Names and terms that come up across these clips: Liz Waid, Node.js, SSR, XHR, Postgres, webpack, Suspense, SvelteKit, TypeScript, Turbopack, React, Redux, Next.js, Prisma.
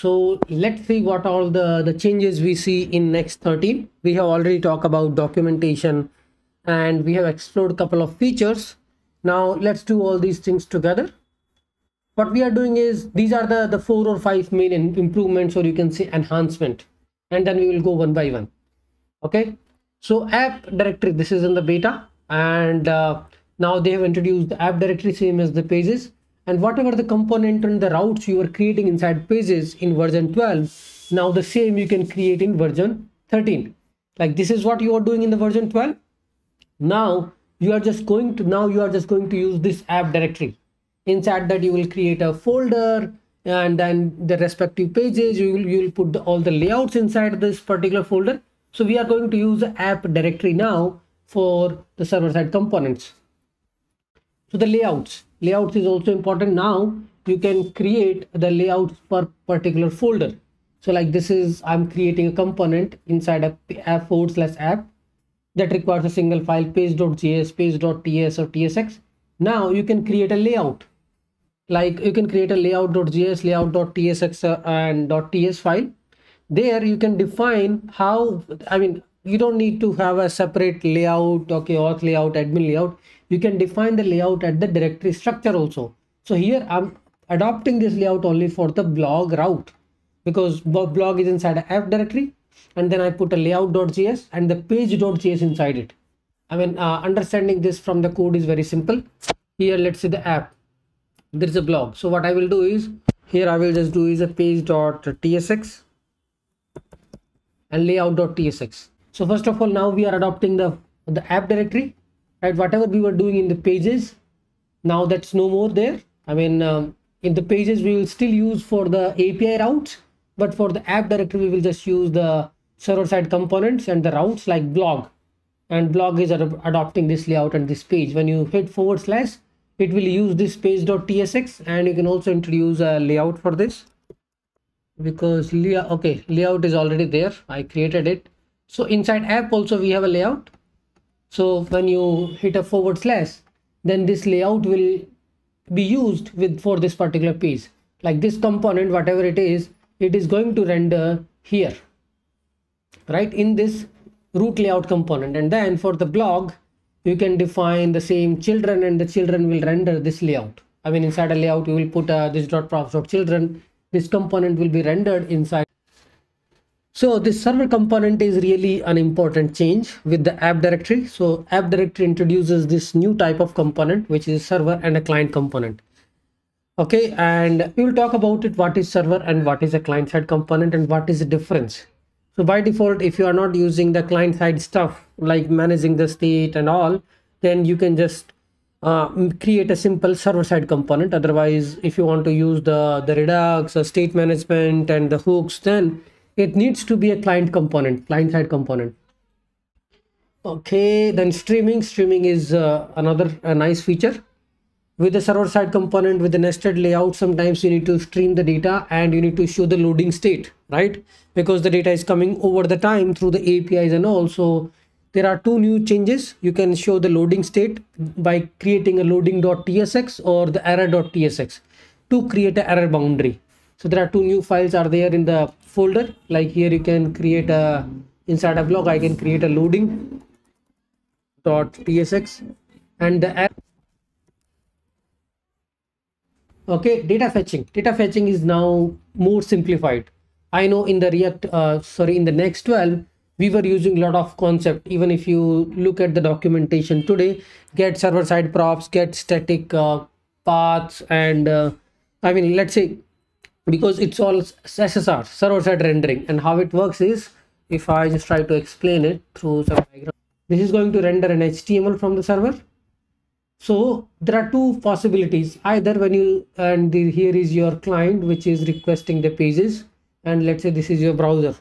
So let's see what all the changes we see in Next 13. We have already talked about documentation and we have explored a couple of features. Now let's do all these things together. What we are doing is these are the 4 or 5 main improvements, or you can say enhancement, and then we will go one by one. Okay, so app directory, this is in the beta, and now they have introduced the app directory same as the pages, and whatever the component and the routes you were creating inside pages in version 12, now the same you can create in version 13. Like this is what you are doing in the version 12. Now you are just going to use this app directory. Inside that you will create a folder, and then the respective pages you will put all the layouts inside this particular folder. So we are going to use the app directory now for the server-side components. So the layouts is also important. Now you can create the layouts per particular folder. So like this is, I'm creating a component inside a app/app that requires a single file, page.js, page.ts or tsx. Now you can create a layout, like you can create a layout.js, layout.tsx and .ts file. There you can define how, I mean, you don't need to have a separate layout, okay, auth layout, admin layout. You can define the layout at the directory structure also. So here I'm adopting this layout only for the blog route, because blog is inside an app directory, and then I put a layout.js and the page.js inside it. I mean, understanding this from the code is very simple. Here, let's see the app. There is a blog. So what I will do is, here I will just do is a page.tsx and layout.tsx. So first of all, now we are adopting the app directory, right? Whatever we were doing in the pages, now that's no more there. I mean, in the pages, we will still use for the API routes, but for the app directory, we will just use the server-side components and the routes like blog. And blog is adopting this layout and this page. When you hit /, it will use this page.tsx, and you can also introduce a layout for this, because layout is already there. I created it. So inside app also we have a layout. So when you hit a /, then this layout will be used for this particular page. Like this component, whatever it is going to render here, right, in this root layout component. And then for the blog, you can define the same children, and the children will render this layout. I mean, inside a layout you will put this .props.children. This component will be rendered inside. So this server component is really an important change with the app directory. So app directory introduces this new type of component, which is server and a client component. Okay, and we will talk about it, what is server and what is a client side component and what is the difference. So by default, if you are not using the client side stuff like managing the state and all, then you can just create a simple server side component. Otherwise, if you want to use the Redux or state management and the hooks, then it needs to be a client component, client side component. Okay, then streaming is another nice feature. With the server side component, with the nested layout, sometimes you need to stream the data and you need to show the loading state, right? Because the data is coming over the time through the APIs and all. So there are 2 new changes. You can show the loading state by creating a loading.tsx or the error.tsx to create an error boundary. So there are 2 new files are there in the folder. Like here you can create a, inside a blog, I can create a loading.tsx and the error. Okay, data fetching is now more simplified. I know in the Next 12 we were using a lot of concept. Even if you look at the documentation today, get server side props, get static paths, and I mean, let's say, because it's all SSR, server side rendering, and how it works is, if I just try to explain it through some diagram, this is going to render an HTML from the server. So there are 2 possibilities. Either when you, and here is your client which is requesting the pages, and let's say this is your browser.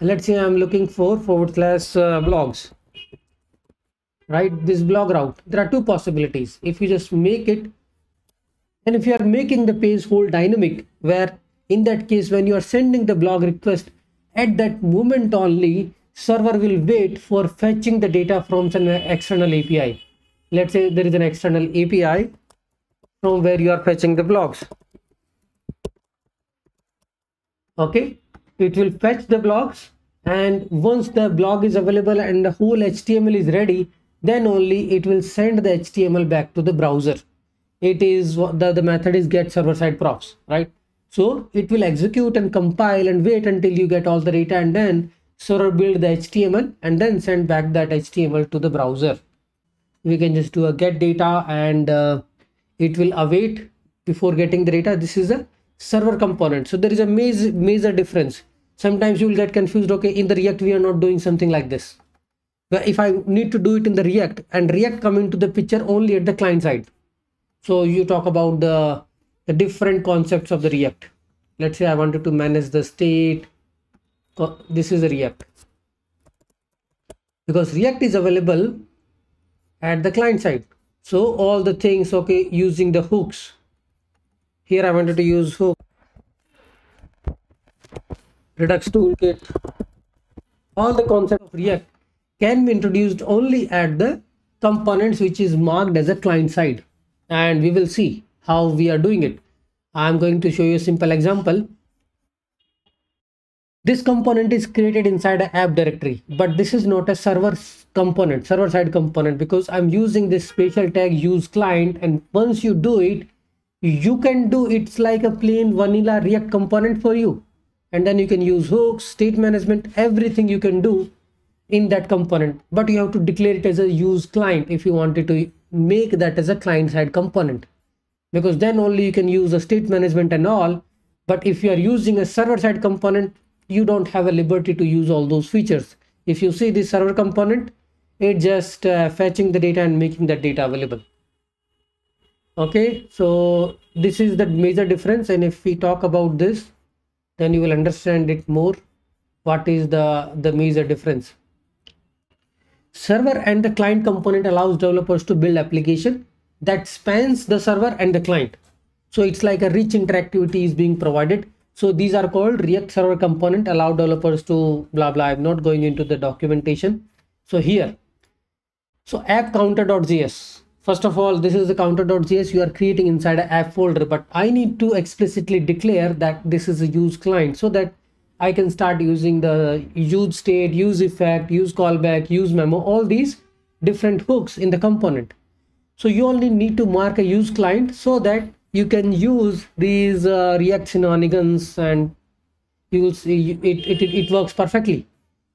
Let's say I'm looking for / blogs, right? This blog route. There are 2 possibilities. If you just make it, and if you are making the page whole dynamic, where in that case when you are sending the blog request, at that moment only server will wait for fetching the data from an external API. Let's say there is an external API from where you are fetching the blogs. Okay, it will fetch the blocks, and once the block is available and the whole HTML is ready, then only it will send the HTML back to the browser. It is the method is get server side props, right? So it will execute and compile and wait until you get all the data, and then server build the HTML and then send back that HTML to the browser. We can just do a get data, and it will await before getting the data. This is a server component, so there is a major difference. Sometimes you will get confused. Okay, in the React we are not doing something like this. But if I need to do it in the React, and React come into the picture only at the client side. So you talk about the different concepts of the React. Let's say I wanted to manage the state. This is a React, because React is available at the client side. So all the things, okay, using the hooks. Here I wanted to use hook, Redux toolkit. All the concept of React can be introduced only at the components which is marked as a client side, and we will see how we are doing it. I am going to show you a simple example. This component is created inside an app directory, but this is not a server component, server side component, because I'm using this special tag use client, and once you do it, you can do it's like a plain vanilla React component for you, and then you can use hooks, state management, everything you can do in that component, but you have to declare it as a use client if you wanted to make that as a client side component, because then only you can use the state management and all. But if you are using a server side component, you don't have a liberty to use all those features. If you see this server component, it just fetching the data and making that data available. Okay, so this is the major difference, and if we talk about this, then you will understand it more, what is the major difference. Server and the client component allows developers to build application that spans the server and the client. So it's like a rich interactivity is being provided. So these are called React server component, allow developers to blah blah. I'm not going into the documentation. So here, so app counter.js. First of all, this is the counter.js you are creating inside an app folder, but I need to explicitly declare that this is a use client, so that I can start using the use state, use effect, use callback, use memo, all these different hooks in the component. So you only need to mark a use client so that you can use these React shenanigans, and you will see it works perfectly.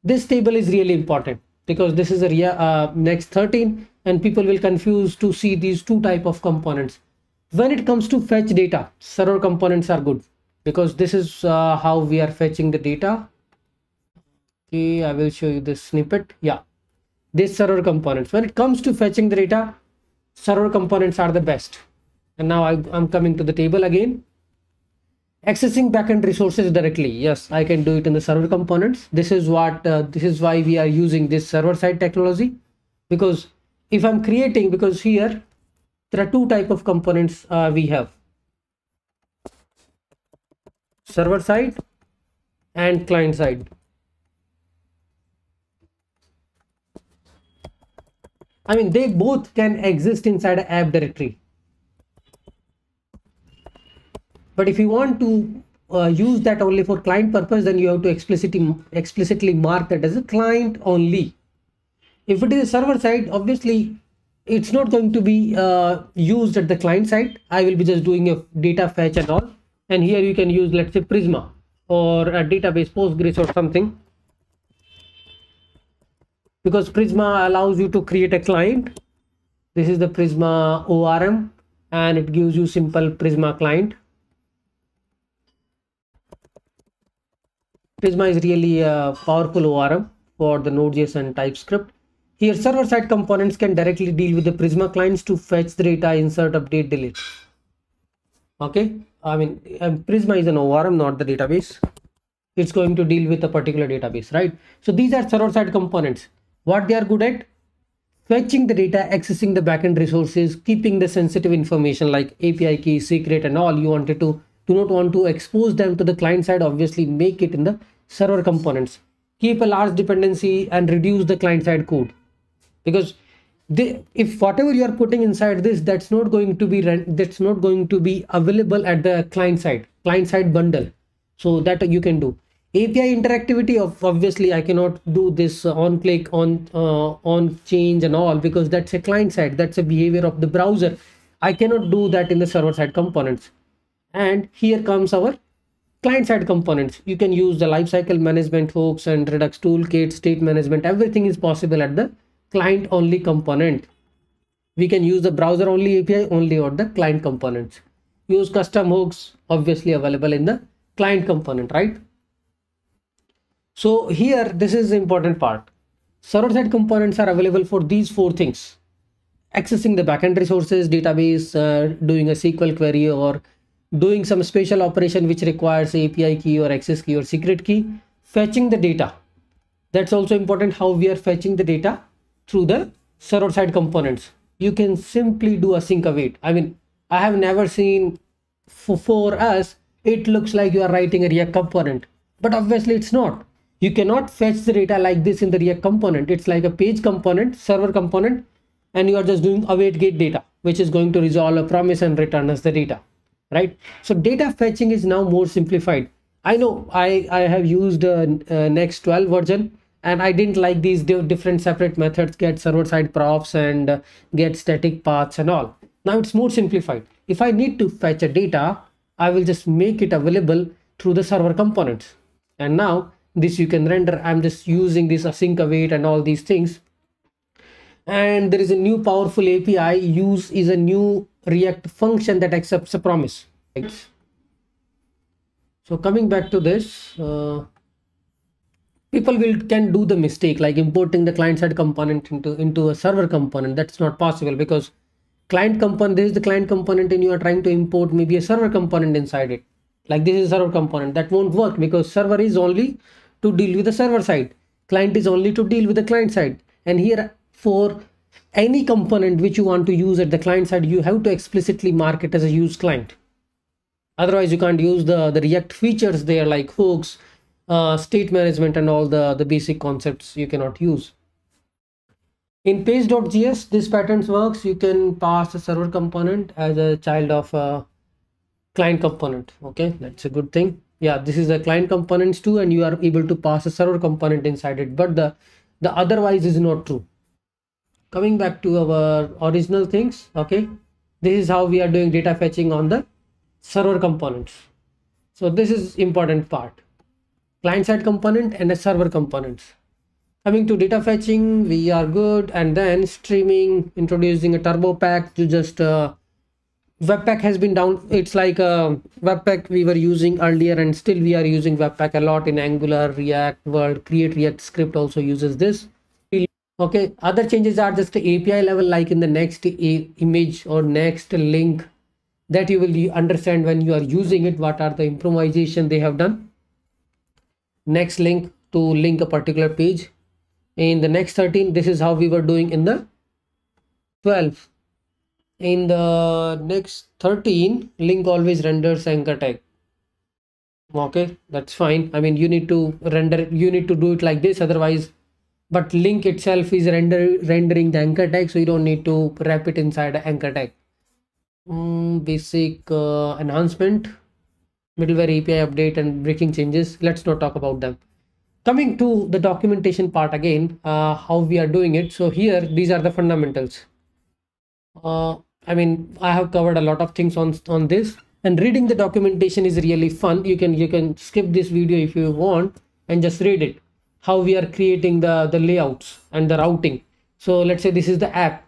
This table is really important, because this is a Next 13, and people will confuse to see these two type of components. When it comes to fetch data, server components are good, because this is how we are fetching the data. Okay, I will show you this snippet. Yeah, this server components. When it comes to fetching the data, server components are the best. And now I'm coming to the table again. Accessing backend resources directly. Yes, I can do it in the server components. This is what this is why we are using this server side technology, because if I'm creating, because here there are two type of components we have, server side and client side. I mean, they both can exist inside an app directory. But if you want to use that only for client purpose, then you have to explicitly mark that as a client only. If it is server side, obviously it's not going to be used at the client side. I will be just doing a data fetch and all. And here you can use, let's say, Prisma or a database Postgres or something, because Prisma allows you to create a client. This is the Prisma ORM, and it gives you simple Prisma client. Prisma is really a powerful ORM for the Node.js and TypeScript. Here, server-side components can directly deal with the Prisma clients to fetch the data, insert, update, delete. Okay, I mean, Prisma is an ORM, not the database. It's going to deal with a particular database, right? So these are server-side components. What they are good at? Fetching the data, accessing the backend resources, keeping the sensitive information like API key, secret, and all. You wanted to do not want to expose them to the client side. Obviously, make it in the server components. Keep a large dependency and reduce the client side code, because if whatever you are putting inside this, that's not going to be available at the client side bundle. So that you can do. API interactivity, obviously I cannot do this on click, on change and all, because that's a client side, that's a behavior of the browser. I cannot do that in the server side components. And here comes our client side components. You can use the lifecycle management hooks and Redux toolkit, state management, everything is possible at the client only component. We can use the browser only API only or the client components. Use custom hooks, obviously available in the client component, right? So here, this is the important part. Server side components are available for these four things: accessing the backend resources, database, doing a SQL query, or doing some special operation which requires API key or access key or secret key, fetching the data. That's also important, how we are fetching the data through the server side components. You can simply do a async await. I mean, I have never seen, for us, it looks like you are writing a React component, but obviously it's not. You cannot fetch the data like this in the React component. It's like a page component, server component, and you are just doing await get data, which is going to resolve a promise and return us the data, right? So data fetching is now more simplified. I know I have used Next 12 version, and I didn't like these different separate methods, get server side props and get static paths and all. Now it's more simplified. If I need to fetch a data, I will just make it available through the server components. And now this you can render. I'm just using this async await and all these things. And there is a new powerful API. Use is a new React function that accepts a promise. So coming back to this, people can do the mistake like importing the client side component into a server component. That's not possible, because client component, this is the client component, and you are trying to import maybe a server component inside it. Like this is a server component. That won't work, because server is only to deal with the server side. Client is only to deal with the client side. And here, for any component which you want to use at the client side, you have to explicitly mark it as a use client. Otherwise, you can't use the React features there, like hooks, state management, and all the basic concepts you cannot use. In page.js, this patterns works. You can pass a server component as a child of a client component. Okay, that's a good thing. Yeah, this is a client components too, and you are able to pass a server component inside it. But the otherwise is not true. Coming back to our original things. Okay, this is how we are doing data fetching on the server components. So this is important part. Client side component and a server components. Coming to data fetching, we are good. And then streaming, introducing a turbo pack to just webpack has been down. It's like a webpack we were using earlier, and still we are using webpack a lot in Angular, React world. Create React Script also uses this. Okay, other changes are just API level, like in the next image or next link, that you will understand when you are using it what are the improvisation they have done. Next link to link a particular page. In the next 13, this is how we were doing in the 12. In the next 13, link always renders anchor tag. Okay, that's fine. I mean, you need to render, you need to do it like this otherwise, but link itself is rendering the anchor tag, so you don't need to wrap it inside the anchor tag. Basic enhancement, middleware API update, and breaking changes. Let's not talk about them. Coming to the documentation part again, how we are doing it. So here, these are the fundamentals. I mean, I have covered a lot of things on this, and reading the documentation is really fun. You can skip this video if you want and just read it. How we are creating the layouts and the routing. So let's say this is the app,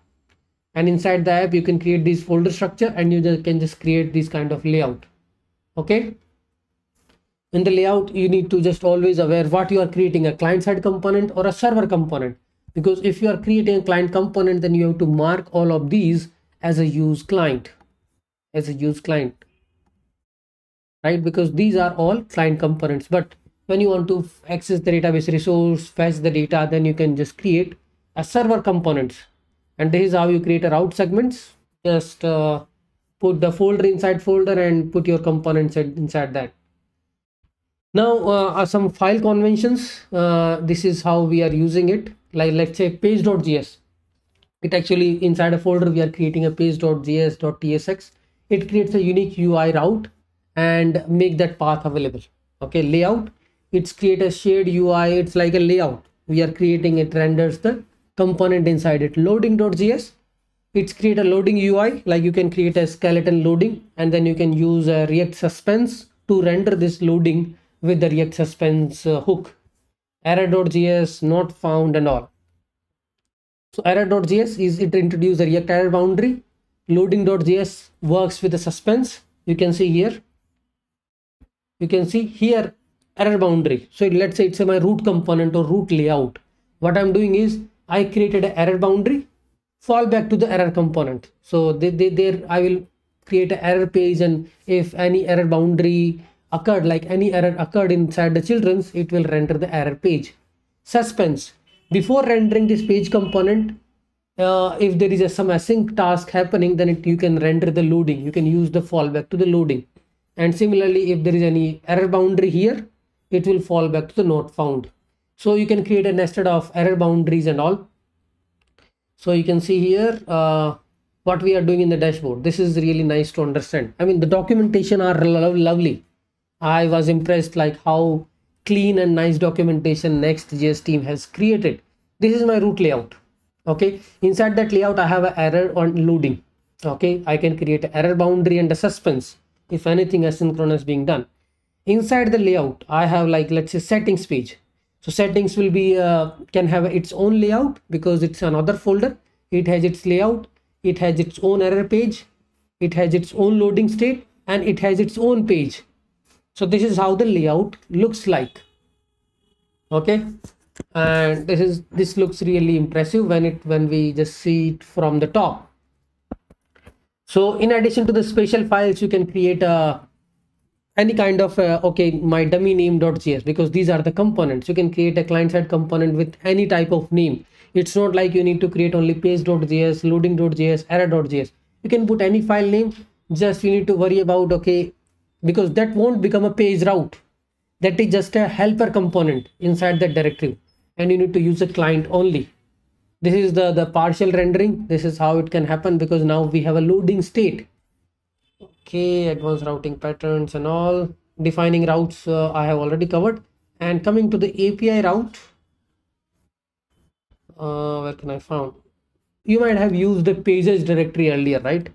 and inside the app, you can create this folder structure, and you can just create this kind of layout. Okay. In the layout, you need to just always aware what you are creating, a client side component or a server component, because if you are creating a client component, then you have to mark all of these as a use client, right? Because these are all client components. But when you want to access the database resource, fetch the data, then you can just create a server component. And this is how you create a route segments. Just put the folder inside folder and put your components inside that. Now are some file conventions. This is how we are using it. Like let's say page.js. It actually inside a folder we are creating a page.js.tsx. It creates a unique UI route and make that path available. Okay, layout, it's create a shared UI, it's like a layout we are creating. It renders the component inside it. Loading.js, it's create a loading UI, like you can create a skeleton loading, and then you can use a React Suspense to render this loading with the React Suspense hook. Error.js, not found and all. So error.js is it introduces the React error boundary. Loading.js works with the suspense. You can see here. You can see here error boundary. So let's say it's my root component or root layout. What I'm doing is I created an error boundary, fall back to the error component. So there I will create an error page, and if any error boundary occurred, like any error occurred inside the children's, it will render the error page. Suspense. Before rendering this page component, if there is some async task happening, then you can render the loading. You can use the fallback to the loading. And similarly, if there is any error boundary here, it will fall back to the not found. So you can create a nested of error boundaries and all. So you can see here what we are doing in the dashboard. This is really nice to understand. I mean, the documentation are lovely. I was impressed like how clean and nice documentation Next.js team has created. This is my root layout. Okay, inside that layout I have an error on loading. Okay, I can create an error boundary and a suspense if anything asynchronous being done. Inside the layout I have, like, let's say settings page. So settings will be can have its own layout because it's another folder. It has its layout, it has its own error page, it has its own loading state, and it has its own page. So this is how the layout looks like. Okay, and this looks really impressive when we just see it from the top. So in addition to the special files, you can create any kind of my dummy name.js, because these are the components. You can create a client-side component with any type of name. It's not like you need to create only page.js, loading.js, error.js. You can put any file name. Just you need to worry about, okay, because that won't become a page route. That is just a helper component inside that directory, and you need to use a client only. This is the partial rendering. This is how it can happen, because now we have a loading state. Okay, advanced routing patterns and all, defining routes I have already covered. And coming to the API route, where can I found? You might have used the pages directory earlier, right?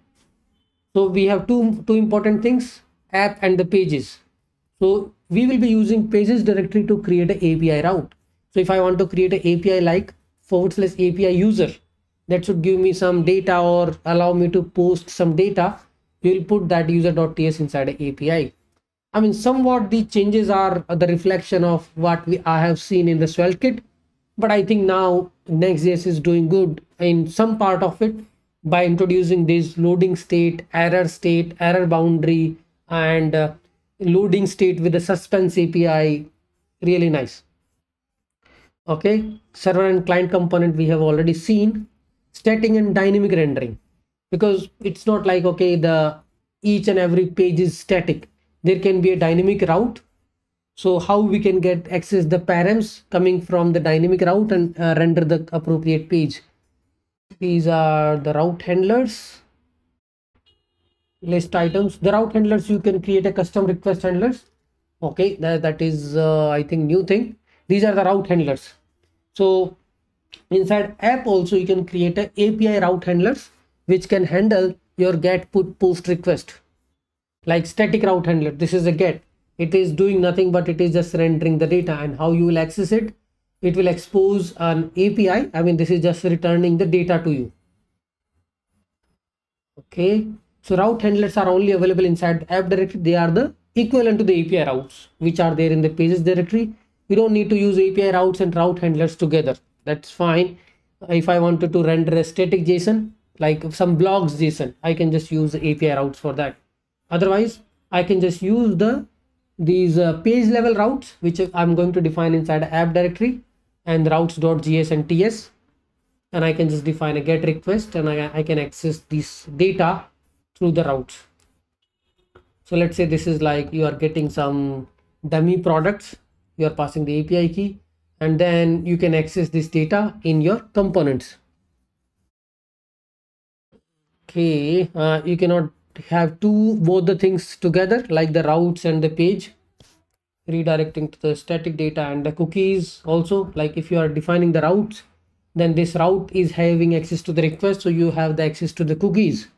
So we have two important things: app and the pages. So we will be using pages directory to create an API route. So if I want to create an API like /API user, that should give me some data or allow me to post some data, you will put that user.ts inside an API. I mean, somewhat the changes are the reflection of what I have seen in the Svelte kit, but I think now Next.js is doing good in some part of it by introducing this loading state, error boundary, and loading state with the suspense API. Really nice. Okay, server and client component we have already seen. Static and dynamic rendering, because it's not like, okay, the each and every page is static. There can be a dynamic route. So how we can access the params coming from the dynamic route and render the appropriate page. These are the route handlers. List items, the route handlers, you can create a custom request handlers. Okay, that is I think new thing. These are the route handlers. So inside app also you can create a API route handlers which can handle your get, put, post request. Like static route handler, this is a get. It is doing nothing, but it is just rendering the data. And how you will access it, it will expose an API. I mean, this is just returning the data to you. Okay, so route handlers are only available inside the app directory. They are the equivalent to the API routes which are there in the pages directory. You don't need to use API routes and route handlers together. That's fine. If I wanted to render a static JSON, like some blogs JSON, I can just use the API routes for that. Otherwise, I can just use these page level routes which I'm going to define inside the app directory, and routes.js and ts, and I can just define a get request, and I can access this data through the routes. So let's say this is like you are getting some dummy products, you are passing the API key, and then you can access this data in your components. Okay, you cannot have both the things together, like the routes and the page. redirecting to the static data, and the cookies also, like if you are defining the routes, then this route is having access to the request, so you have the access to the cookies.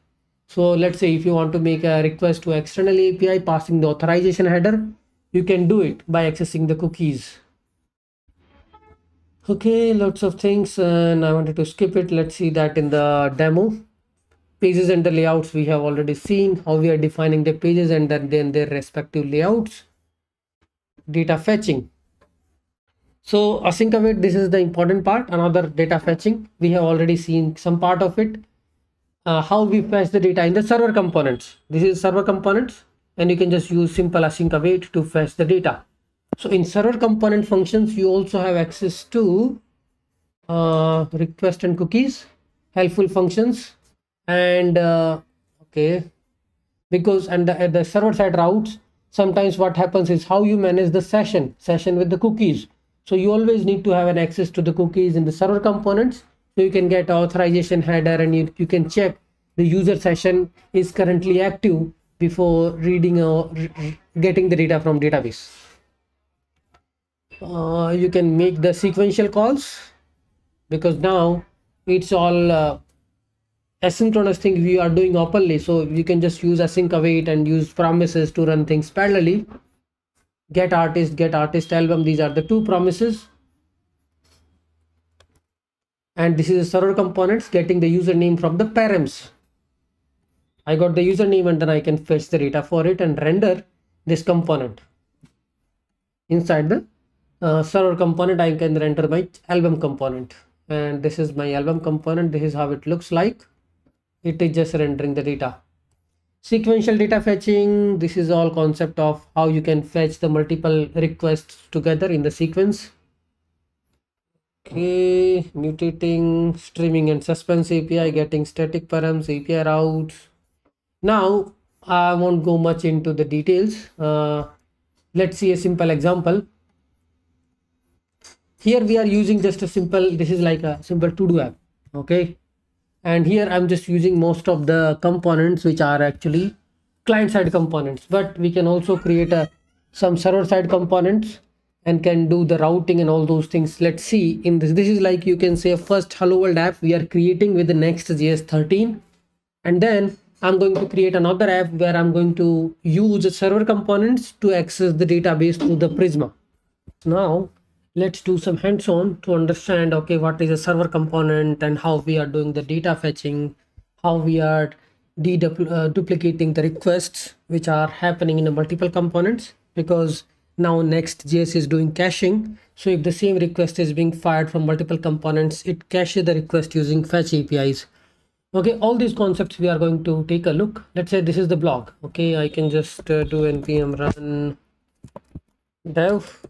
So let's say if you want to make a request to external API passing the authorization header, you can do it by accessing the cookies. Okay, lots of things, and I wanted to skip it. Let's see that in the demo. Pages and the layouts, we have already seen how we are defining the pages and then their respective layouts. Data fetching. So async await, this is the important part. Another data fetching, we have already seen some part of it. How we fetch the data in the server components. This is server components, and you can just use simple async await to fetch the data. So in server component functions, you also have access to request and cookies, helpful functions, and the server side routes. Sometimes what happens is how you manage the session with the cookies. So you always need to have an access to the cookies in the server components. So you can get authorization header, and you can check the user session is currently active before reading or getting the data from database. You can make the sequential calls, because now it's all asynchronous thing we are doing openly. So you can just use async await and use promises to run things parallelly. Get artist album, these are the two promises. And this is server components getting the username from the params. I got the username, and then I can fetch the data for it and render this component. Inside the server component, I can render my album component. And this is my album component. This is how it looks like. It is just rendering the data. Sequential data fetching. This is all concept of how you can fetch the multiple requests together in the sequence. Okay, mutating, streaming, and suspense API, getting static params, API routes. Now I won't go much into the details. Let's see a simple example. Here we are using just a simple, this is like a simple to-do app. Okay, and here I'm just using most of the components which are actually client-side components, but we can also create some server-side components and can do the routing and all those things. Let's see in this is like, you can say a first hello world app we are creating with the Next.js 13, and then I'm going to create another app where I'm going to use the server components to access the database through the Prisma. Now let's do some hands-on to understand, okay, what is a server component and how we are doing the data fetching, how we are duplicating the requests which are happening in the multiple components, because now Next.js is doing caching. So if the same request is being fired from multiple components, it caches the request using fetch APIs. Okay, all these concepts we are going to take a look. Let's say this is the blog. Okay, I can just do npm run dev.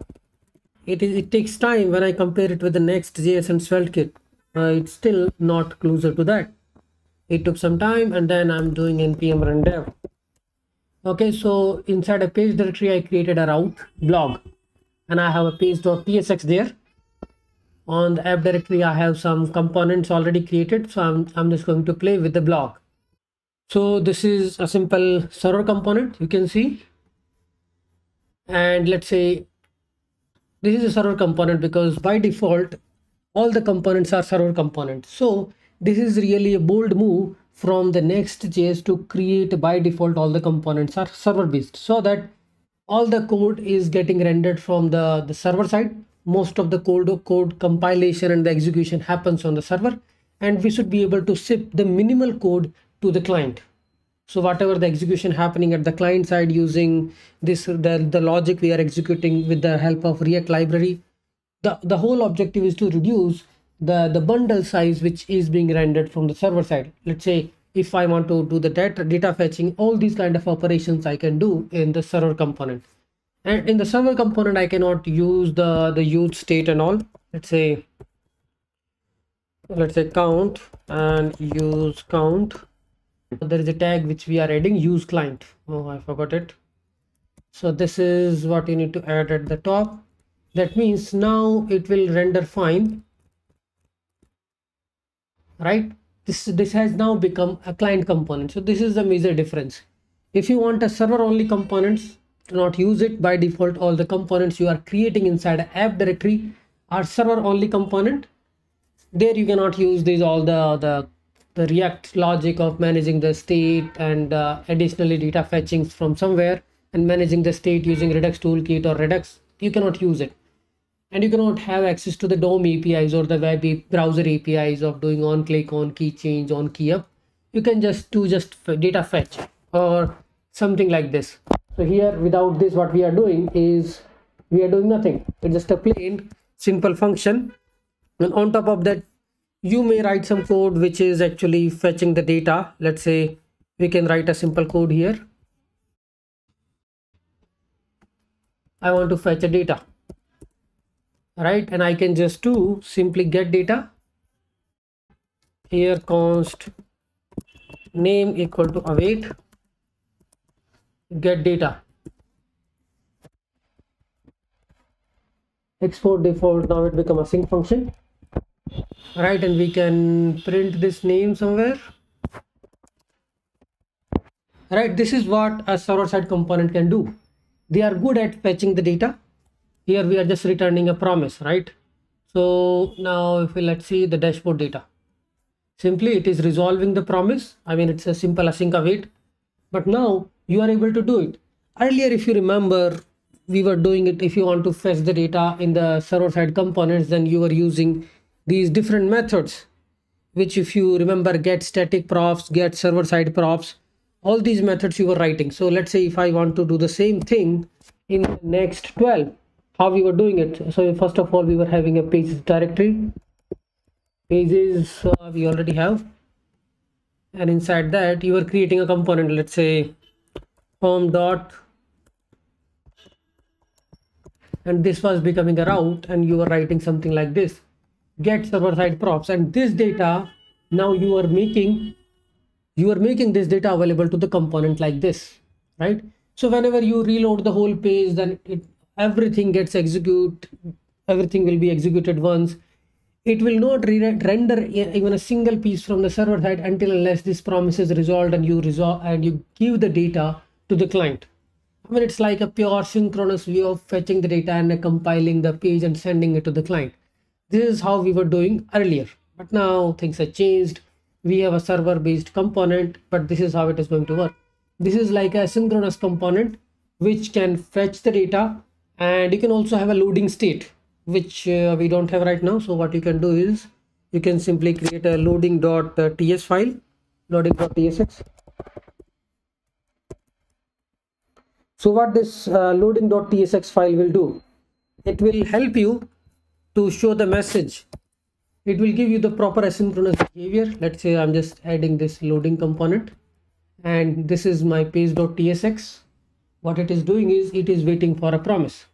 It takes time when I compare it with the Next.js and SvelteKit. It's still not closer to that. It took some time, and then I'm doing npm run dev. Okay, so inside a page directory, I created a route blog, and I have a page.tsx there. On the app directory, I have some components already created, so I'm just going to play with the blog. So this is a simple server component, you can see. And let's say this is a server component, because by default, all the components are server components. So this is really a bold move from the Next.js to create by default all the components are server based, so that all the code is getting rendered from the server side. Most of the code compilation and the execution happens on the server, and we should be able to ship the minimal code to the client. So whatever the execution happening at the client side using this the logic we are executing with the help of React library, the whole objective is to reduce the bundle size which is being rendered from the server side. Let's say if I want to do the data fetching, all these kind of operations I can do in the server component. And in the server component, I cannot use the use state and all. Let's say count and use count. There is a tag which we are adding, use client. Oh, I forgot it. So this is what you need to add at the top. That means now it will render fine. Right, this has now become a client component. So this is the major difference. If you want a server only components, do not use it. By default, all the components you are creating inside an app directory are server only component. There you cannot use these all the React logic of managing the state and additionally data fetchings from somewhere and managing the state using Redux toolkit or Redux. You cannot use it, and you cannot have access to the DOM APIs or the web browser APIs of doing on click, on key change, on key up. You can just do just data fetch or something like this. So here without this, what we are doing is we are doing nothing. It's just a plain simple function, and on top of that you may write some code which is actually fetching the data. Let's say we can write a simple code here. I want to fetch a data, right? And I can just do simply get data here, const name equal to await get data, export default. Now it become a sync function, right? And we can print this name somewhere, right? This is what a server-side component can do. They are good at fetching the data. Here we are just returning a promise, right? So now if we let's see the dashboard data, simply it is resolving the promise. I mean, it's a simple async await, but now you are able to do it. Earlier, if you remember, we were doing it. If you want to fetch the data in the server-side components, then you were using these different methods, which if you remember, get static props, get server-side props, all these methods you were writing. So let's say if I want to do the same thing in the next 12, how we were doing it. So first of all, we were having a pages directory. Pages we already have, and inside that you were creating a component. Let's say home dot, and this was becoming a route, and you were writing something like this, get server side props. And this data now you are making this data available to the component like this, right? So whenever you reload the whole page, then everything gets executed. Everything will be executed once. It will not render even a single piece from the server side until unless this promise is resolved and you give the data to the client. I mean, it's like a pure synchronous view of fetching the data and compiling the page and sending it to the client. This is how we were doing earlier, but now things have changed. We have a server based component, but this is how it is going to work. This is like a synchronous component which can fetch the data, and you can also have a loading state which we don't have right now. So what you can do is you can simply create a loading.ts file, loading.tsx. So what this loading.tsx file will do, it will help you to show the message. It will give you the proper asynchronous behavior. Let's say I'm just adding this loading component, and this is my page.tsx. What it is doing is it is waiting for a promise,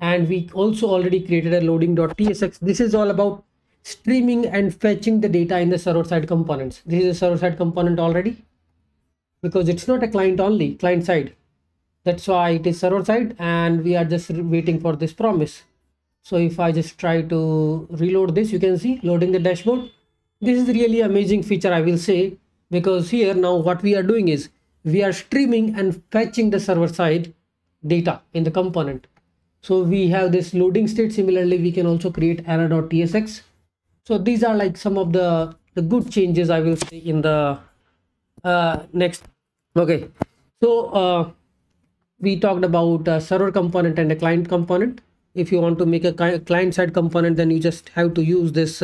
and we also already created a loading.tsx. This is all about streaming and fetching the data in the server-side components. This is a server-side component already, because it's not a client only, client side. That's why it is server side, and we are just waiting for this promise. So if I just try to reload this, you can see loading the dashboard. This is really amazing feature, I will say, because here now what we are doing is we are streaming and fetching the server side data in the component. So we have this loading state. Similarly, we can also create error.tsx. So these are like some of the good changes, I will say, in the next. Okay, so we talked about a server component and a client component. If you want to make a client side component, then you just have to use this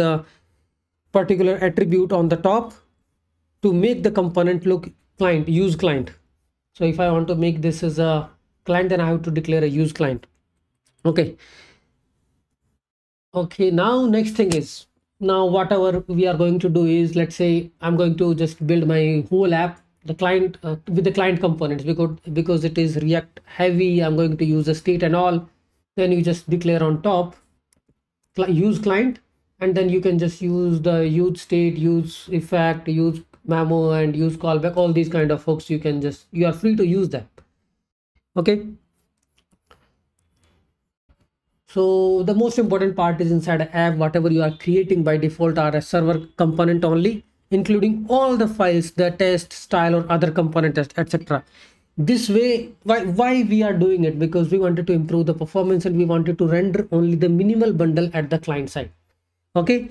particular attribute on the top to make the component look client, use client. So if I want to make this as a client, then I have to declare a use client. Okay, now next thing is, now whatever we are going to do is, let's say I'm going to just build my whole app the client with the client components, because it is React heavy. I'm going to use a state and all. Then you just declare on top use client, and then you can just use the use state, use effect, use memo, and use callback. All these kind of hooks you can just, you are free to use them. Okay, so the most important part is inside an app, whatever you are creating by default are a server component only, including all the files, the test, style, or other component test, etc. This way, why we are doing it? Because we wanted to improve the performance and we wanted to render only the minimal bundle at the client side. Okay,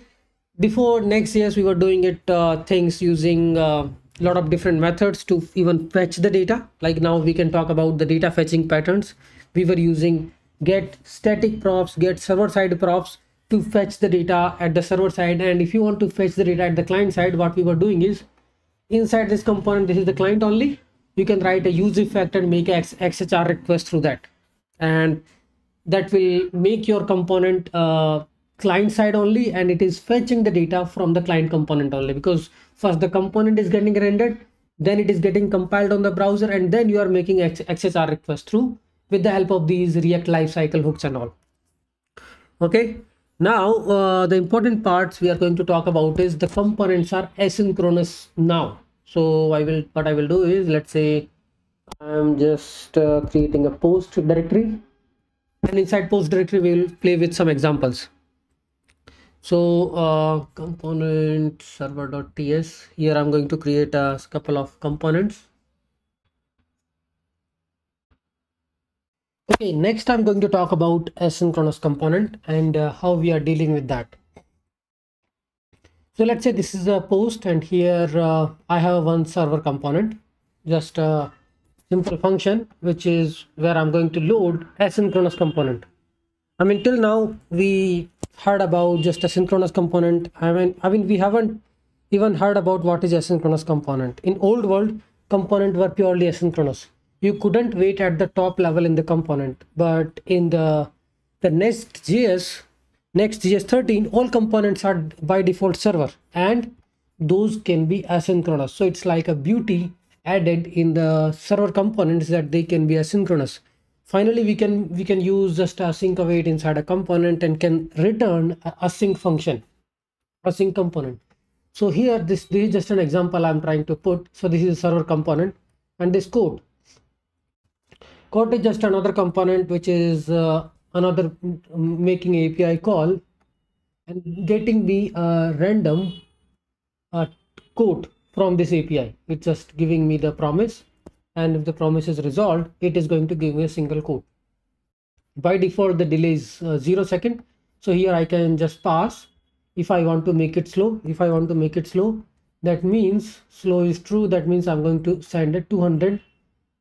before Next.js we were doing it things using a lot of different methods to even fetch the data. Like now we can talk about the data fetching patterns. We were using get static props, get server side props to fetch the data at the server side. And if you want to fetch the data at the client side, what we were doing is inside this component, this is the client only, you can write a use effect and make an XHR request through that, and that will make your component client side only, and it is fetching the data from the client component only, because first the component is getting rendered, then it is getting compiled on the browser, and then you are making XHR request through with the help of these React lifecycle hooks and all. Okay, now the important parts we are going to talk about is the components are asynchronous now. So what I will do is, let's say I'm just creating a post directory, and inside post directory we will play with some examples. So component server.ts, here I'm going to create a couple of components. Okay, next I'm going to talk about asynchronous component and how we are dealing with that. So let's say this is a post, and here I have one server component, just a simple function, which is where I'm going to load asynchronous component. I mean, till now we heard about just asynchronous component. I mean we haven't even heard about what is asynchronous component. In old world, components were purely asynchronous. You couldn't wait at the top level in the component, but in the Next.js 13, all components are by default server, and those can be asynchronous. So it's like a beauty added in the server components that they can be asynchronous. Finally, we can use just a async await inside a component and can return a async function, async component. So here this is just an example I'm trying to put. So this is a server component, and this code is just another component which is another making API call and getting me a random quote from this API. It's just giving me the promise, and if the promise is resolved, it is going to give me a single quote. By default, the delay is 0 seconds. So here I can just pass if I want to make it slow. If I want to make it slow, that means slow is true. That means I'm going to send a 200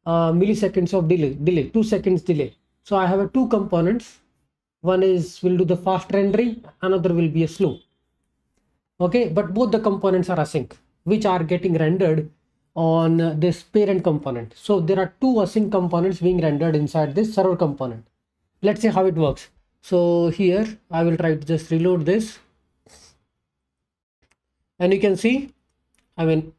milliseconds of delay, 2 seconds delay. So I have two components. One will do the fast rendering, another will be a slow. Okay, but both the components are async, which are getting rendered on this parent component. So there are two async components being rendered inside this server component. Let's see how it works. So here I will try to just reload this, and you can see, I mean,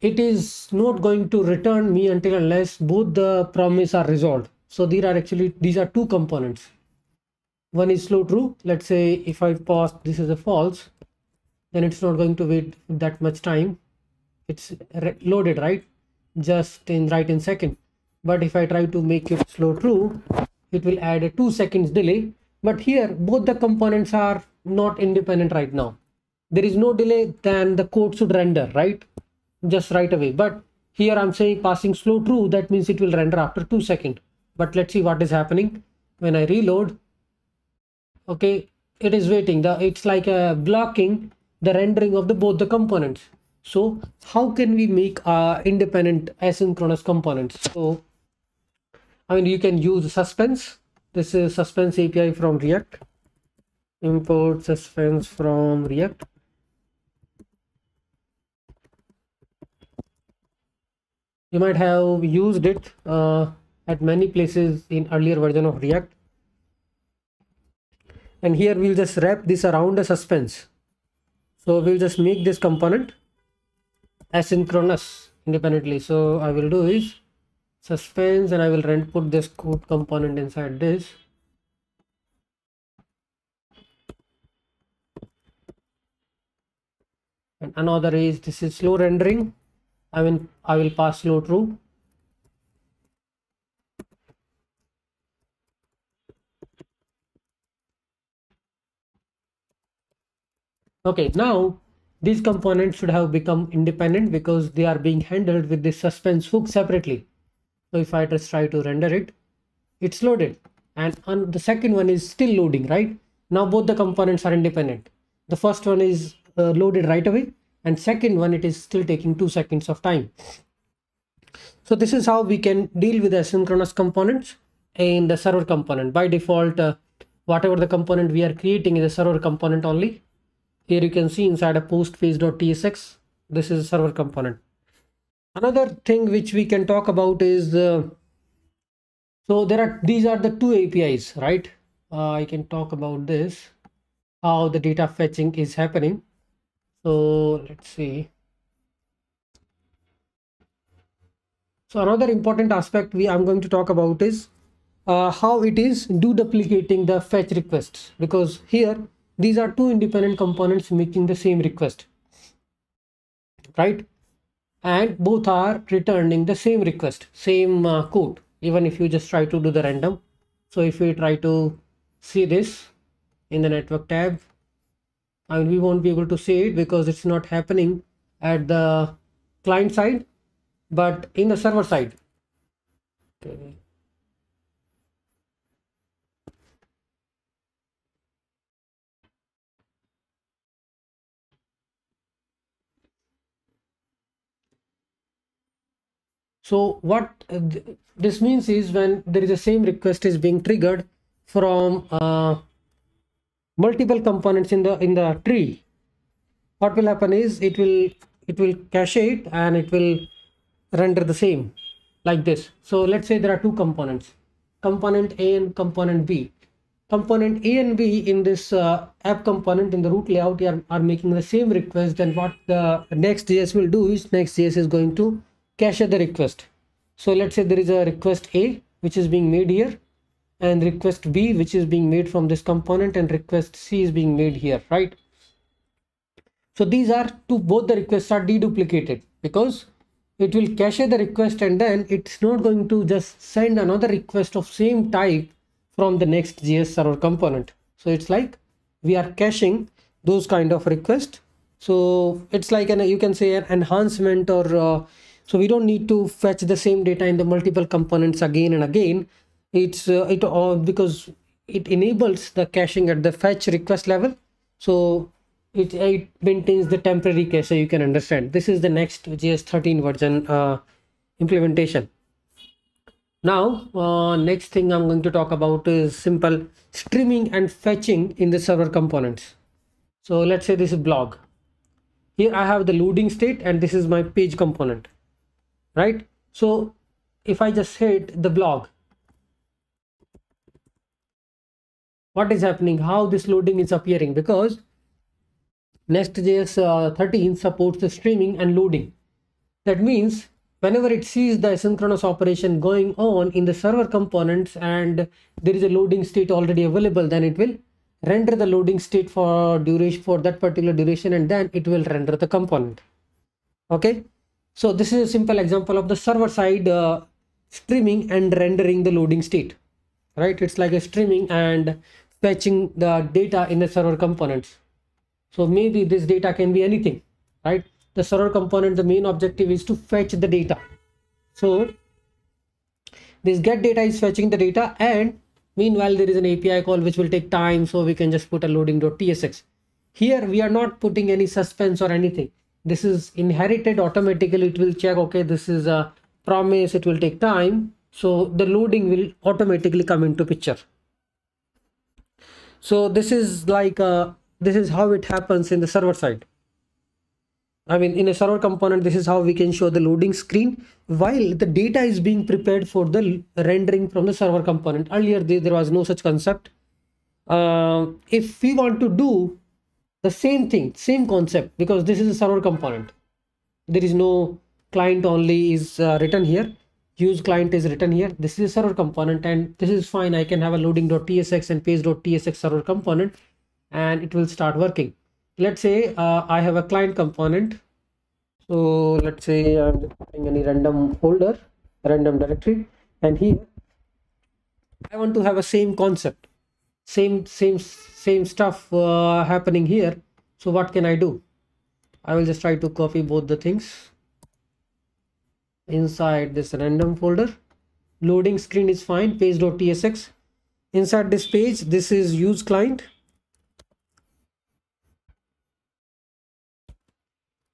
it is not going to return me until unless both the promises are resolved. So these are two components. One is slow true. Let's say if I pass this is a false, then it's not going to wait that much time. It's loaded right just in second. But if I try to make it slow true, it will add a 2 seconds delay. But here both the components are not independent right now. There is no delay, then the code should render right just right away. But here I'm saying passing slow true, that means it will render after 2 seconds. But let's see what is happening when I reload. Okay, it is waiting. It's like blocking the rendering of both the components. So how can we make independent asynchronous components? So I mean, you can use Suspense. This is Suspense API from React. Import Suspense from React. You might have used it at many places in earlier version of React. And here we'll just wrap this around a suspense. So we'll just make this component asynchronous independently. So I will do is suspense, and I will put this code component inside this. And another is this is slow rendering. I mean, I will pass slow true. Okay, now these components should have become independent because they are being handled with this suspense hook separately. So if I just try to render it, it's loaded, and the second one is still loading. Right now both the components are independent. The first one is loaded right away, and second one, it is still taking 2 seconds of time. So this is how we can deal with asynchronous components in the server component. By default, whatever the component we are creating is a server component only. Here you can see inside a post phase.tsx, this is a server component. Another thing which we can talk about is so these are the two APIs, right? I can talk about this, how the data fetching is happening. So let's see. So another important aspect I'm going to talk about is how it is duplicating the fetch requests, because here these are two independent components making the same request, right? And both are returning the same request, same code, even if you just try to do the random. So if we try to see this in the network tab, and we won't be able to see it because it's not happening at the client side, but in the server side. Okay. So what this means is when there is the same request is being triggered from multiple components in the tree, what will happen is it will cache it and it will render the same like this. So let's say there are two components, component A and component B. Component A and B in this app component in the root layout are making the same request. Then what the Next.js will do is Next.js is going to cache the request. So let's say there is a request A which is being made here, and request B which is being made from this component, and request C is being made here, right? So these are both the requests are deduplicated, because it will cache the request and then it's not going to just send another request of same type from the Next.js server component. So it's like we are caching those kind of requests. So it's like you can say an enhancement, or so we don't need to fetch the same data in the multiple components again and again. Because it enables the caching at the fetch request level, so it maintains the temporary cache. So you can understand this is the Next.js 13 version implementation. Now next thing I'm going to talk about is simple streaming and fetching in the server components. So let's say this is blog. Here I have the loading state, and this is my page component, right? So if I just hit the blog, what is happening, how this loading is appearing, because Next.js 13 supports the streaming and loading. That means whenever it sees the asynchronous operation going on in the server components and there is a loading state already available, then it will render the loading state for that particular duration, and then it will render the component. Okay, so this is a simple example of the server side streaming and rendering the loading state, right? It's like a streaming and fetching the data in the server components. So maybe this data can be anything, right? The server component, the main objective is to fetch the data. So this get data is fetching the data, and meanwhile there is an API call which will take time, so we can just put a loading.tsx. Here we are not putting any suspense or anything. This is inherited automatically. It will check, okay, this is a promise, it will take time, so the loading will automatically come into picture. So this is like this is how it happens in the server side. I mean, in a server component, this is how we can show the loading screen while the data is being prepared for the rendering from the server component. Earlier there was no such concept. If we want to do the same thing, same concept, because this is a server component, there is no client only is written here, use client is written here. This is a server component, and this is fine. I can have a loading.tsx and page.tsx server component, and it will start working. Let's say I have a client component. So let's say I'm putting any random folder, random directory, and here I want to have a same concept, same stuff happening here. So what can I do? I will just try to copy both the things inside this random folder, loading screen is fine, page.tsx. Inside this page, this is use client.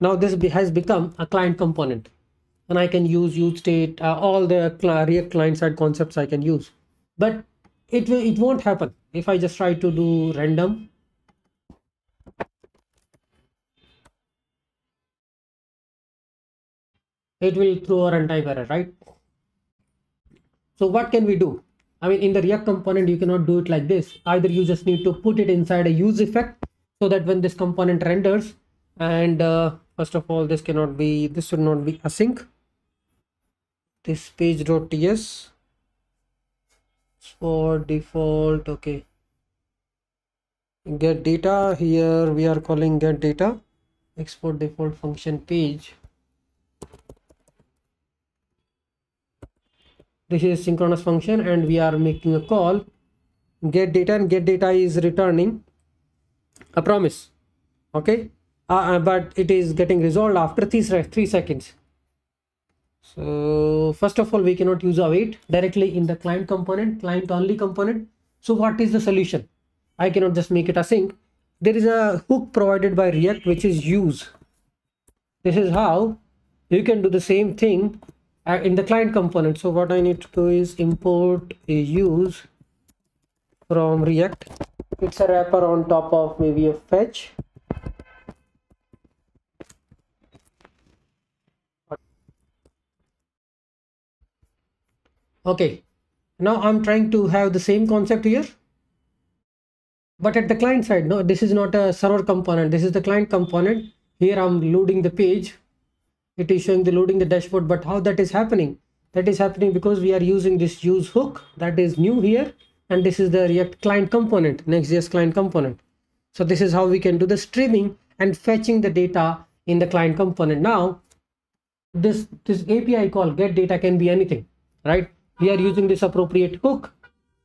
Now this has become a client component, and I can use state, all the React client side concepts I can use. But it won't happen if I just try to do random. It will throw a runtime error, right? So what can we do? I mean, in the React component, you cannot do it like this. Either you just need to put it inside a use effect so that when this component renders, and first of all, this should not be async. This page.ts for default, okay. Get data, here we are calling get data, export default function page. This is synchronous function, and we are making a call get data, and get data is returning a promise, okay, but it is getting resolved after 3 seconds. So first of all, we cannot use await directly in the client component, client only component. So what is the solution? I cannot just make it async. There is a hook provided by React, which is use. This is how you can do the same thing in the client component. So what I need to do is import a use from React. It's a wrapper on top of maybe a fetch. Okay, now I'm trying to have the same concept here, but at the client side. No, this is not a server component, this is the client component. Here I'm loading the page. It is showing the loading the dashboard, but how that is happening? That is happening because we are using this use hook that is new here, and this is the React client component, Next.js client component. So this is how we can do the streaming and fetching the data in the client component. Now, this API call get data can be anything, right? We are using this appropriate hook,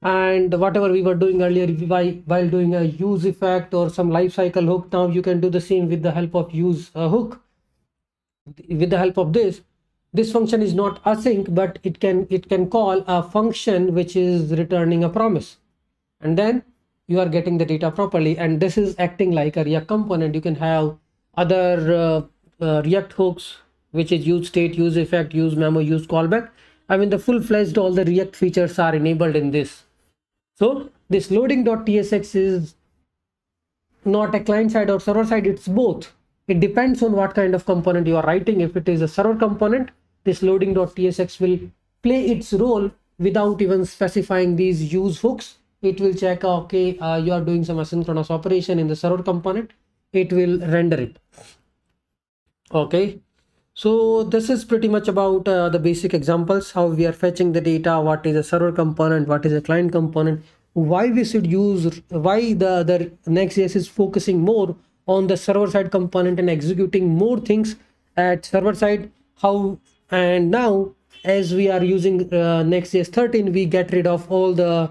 and whatever we were doing earlier while doing a use effect or some lifecycle hook, now you can do the same with the help of use hook. With the help of this function is not async, but it can call a function which is returning a promise, and then you are getting the data properly. And this is acting like a React component. You can have other React hooks, which is use state, use effect, use memo, use callback. I mean, the full-fledged all the React features are enabled in this. So this loading.tsx is not a client side or server side, it's both. It depends on what kind of component you are writing. If it is a server component, this loading.tsx will play its role without even specifying these use hooks. It will check, okay, you are doing some asynchronous operation in the server component. It will render it. Okay, so this is pretty much about the basic examples, how we are fetching the data, what is a server component, what is a client component, why the Next.js is focusing more on the server side component and executing more things at server side, how, and now as we are using Next.js 13, we get rid of all the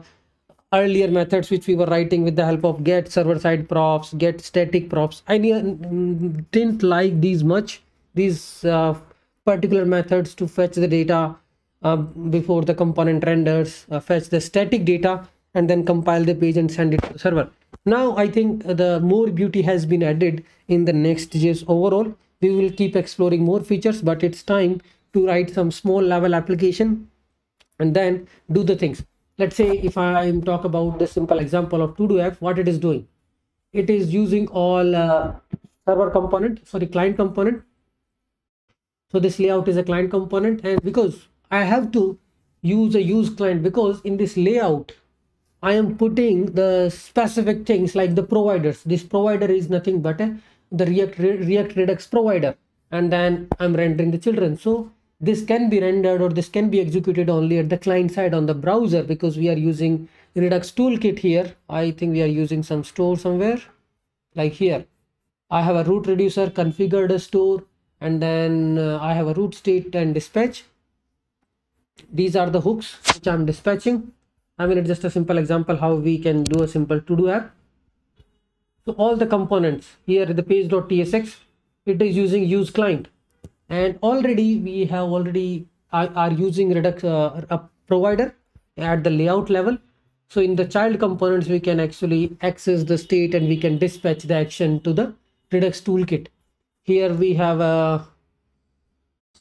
earlier methods which we were writing with the help of get server side props, get static props. I didn't like these much, these particular methods to fetch the data before the component renders, fetch the static data and then compile the page and send it to the server. Now I think the more beauty has been added in the Next.js overall. We will keep exploring more features, but it's time to write some small level application and then do the things. Let's say if I talk about the simple example of to-do app, what it is doing. It is using all server component, sorry, client component. So this layout is a client component, and because I have to use a use client, because in this layout, I am putting the specific things like the providers. This provider is nothing but the React Redux provider, and then I'm rendering the children. So this can be rendered or this can be executed only at the client side on the browser, because we are using Redux toolkit here. I think we are using some store somewhere, like here. I have a root reducer, configured a store, and then I have a root state and dispatch. These are the hooks which I'm dispatching. I mean, it's just a simple example how we can do a simple to-do app. So all the components here at the page.tsx, it is using use client, and already we have already are using Redux provider at the layout level. So in the child components, we can actually access the state and we can dispatch the action to the Redux toolkit. Here we have a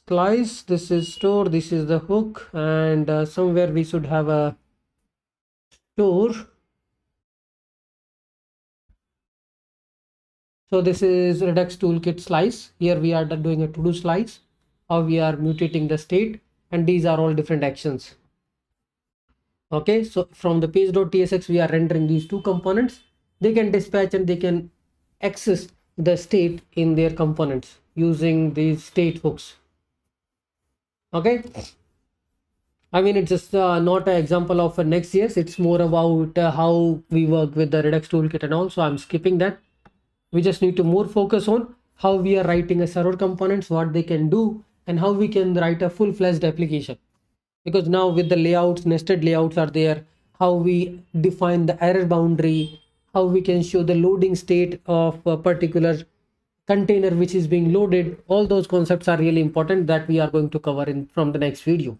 slice, this is store, this is the hook, and somewhere we should have a store. So this is Redux toolkit slice. Here we are doing a to-do slice, how we are mutating the state, and these are all different actions. Okay, so from the page.tsx we are rendering these two components. They can dispatch and they can access the state in their components using these state hooks. Okay, I mean, it's just not an example of a Next.js, it's more about how we work with the Redux toolkit and all, so I'm skipping that. We just need to more focus on how we are writing a server components, what they can do, and how we can write a full-fledged application. Because now with the layouts, nested layouts are there, how we define the error boundary, how we can show the loading state of a particular container which is being loaded, all those concepts are really important that we are going to cover in from the next video.